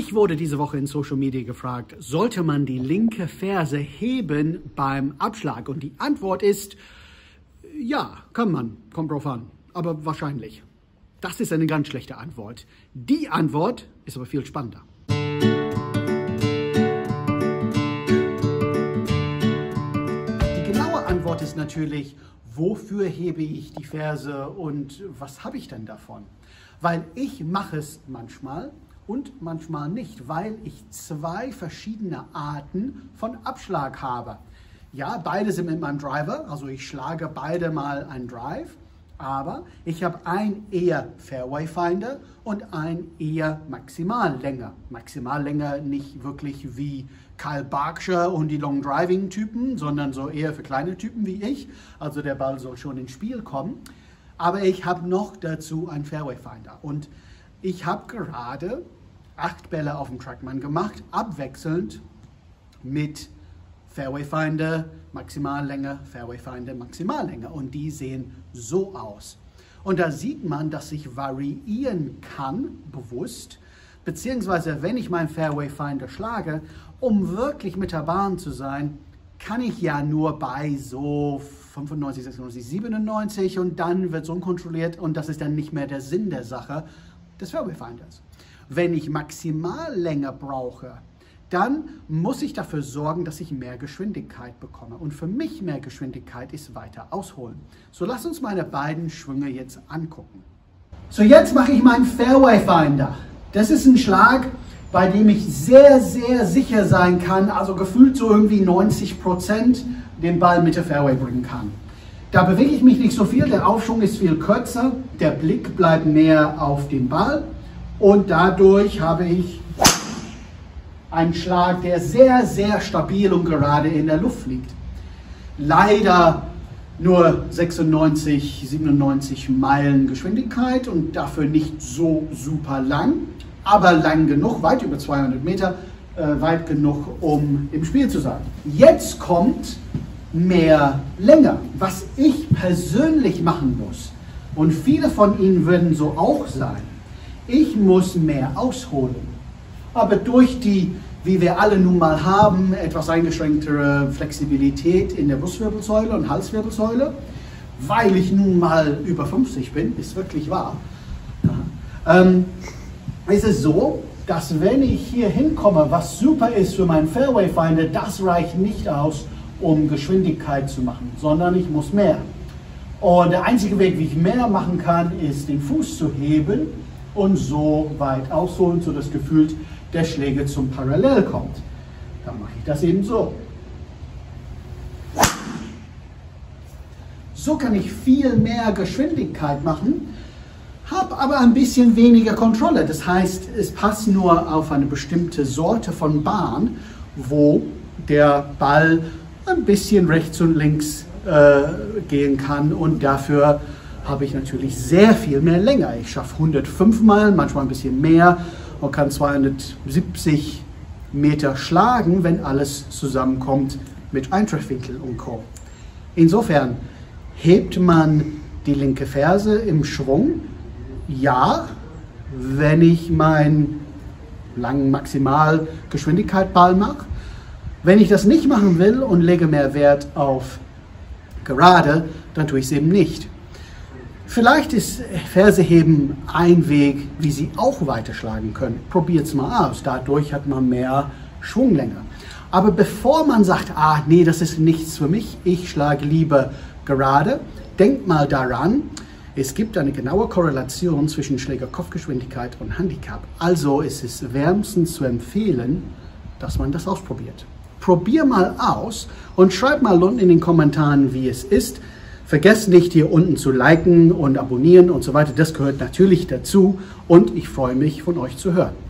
Ich wurde diese Woche in Social Media gefragt, sollte man die linke Ferse heben beim Abschlag? Und die Antwort ist, ja, kann man, kommt drauf an, aber wahrscheinlich. Das ist eine ganz schlechte Antwort. Die Antwort ist aber viel spannender. Die genaue Antwort ist natürlich, wofür hebe ich die Ferse und was habe ich denn davon? Weil ich mache es manchmal und manchmal nicht, weil ich zwei verschiedene Arten von Abschlag habe. Ja, beide sind mit meinem Driver, also ich schlage beide mal einen Drive, aber ich habe einen eher Fairway Finder und einen eher Maximallänge. Maximallänge nicht wirklich wie Kyle Barkshire und die Long Driving Typen, sondern so eher für kleine Typen wie ich. Also der Ball soll schon ins Spiel kommen. Aber ich habe noch dazu einen Fairway Finder und ich habe gerade 8 Bälle auf dem Trackman gemacht, abwechselnd mit Fairway Finder, Maximallänge, Fairway Finder, Maximallänge. Und die sehen so aus. Und da sieht man, dass ich variieren kann, bewusst, beziehungsweise wenn ich meinen Fairway Finder schlage, um wirklich mit der Bahn zu sein, kann ich ja nur bei so 95, 96, 97 und dann wird es unkontrolliert und das ist dann nicht mehr der Sinn der Sache des Fairway Finders. Wenn ich Maximallänge brauche, dann muss ich dafür sorgen, dass ich mehr Geschwindigkeit bekomme. Und für mich mehr Geschwindigkeit ist weiter ausholen. So, lass uns meine beiden Schwünge jetzt angucken. So, jetzt mache ich meinen Fairway Finder. Das ist ein Schlag, bei dem ich sehr, sehr sicher sein kann, also gefühlt so irgendwie 90% den Ball mit der Fairway bringen kann. Da bewege ich mich nicht so viel, der Aufschwung ist viel kürzer, der Blick bleibt mehr auf den Ball und dadurch habe ich ein Schlag, der sehr, sehr stabil und gerade in der Luft liegt. Leider nur 96, 97 Meilen Geschwindigkeit und dafür nicht so super lang, aber lang genug, weit über 200 Meter, weit genug, um im Spiel zu sein. Jetzt kommt mehr Länge, was ich persönlich machen muss. Und viele von Ihnen würden so auch sein. Ich muss mehr ausholen. Aber durch die, wie wir alle nun mal haben, etwas eingeschränktere Flexibilität in der Brustwirbelsäule und Halswirbelsäule, weil ich nun mal über 50 bin, ist wirklich wahr, ist es so, dass wenn ich hier hinkomme, was super ist für meinen Fairway Finder, das reicht nicht aus, um Geschwindigkeit zu machen, sondern ich muss mehr. Und der einzige Weg, wie ich mehr machen kann, ist den Fuß zu heben und so weit ausholen, so dass gefühlt der Schläger zum Parallel kommt. Dann mache ich das eben so. So kann ich viel mehr Geschwindigkeit machen, habe aber ein bisschen weniger Kontrolle. Das heißt, es passt nur auf eine bestimmte Sorte von Bahn, wo der Ball ein bisschen rechts und links gehen kann und dafür habe ich natürlich sehr viel mehr Länge. Ich schaffe 105 Meilen, manchmal ein bisschen mehr und kann 270 Meter schlagen, wenn alles zusammenkommt mit Eintreffwinkel und Co. Insofern hebt man die linke Ferse im Schwung. Ja, wenn ich meinen langen Maximalgeschwindigkeitsball mache. Wenn ich das nicht machen will und lege mehr Wert auf gerade, dann tue ich es eben nicht. Vielleicht ist Ferseheben ein Weg, wie Sie auch weiterschlagen können. Probiert es mal aus. Dadurch hat man mehr Schwunglänge. Aber bevor man sagt, ah, nee, das ist nichts für mich, ich schlage lieber gerade, denkt mal daran, es gibt eine genaue Korrelation zwischen Schlägerkopfgeschwindigkeit und Handicap. Also ist es wärmstens zu empfehlen, dass man das ausprobiert. Probier mal aus und schreib mal unten in den Kommentaren, wie es ist. Vergesst nicht, hier unten zu liken und abonnieren und so weiter. Das gehört natürlich dazu und ich freue mich, von euch zu hören.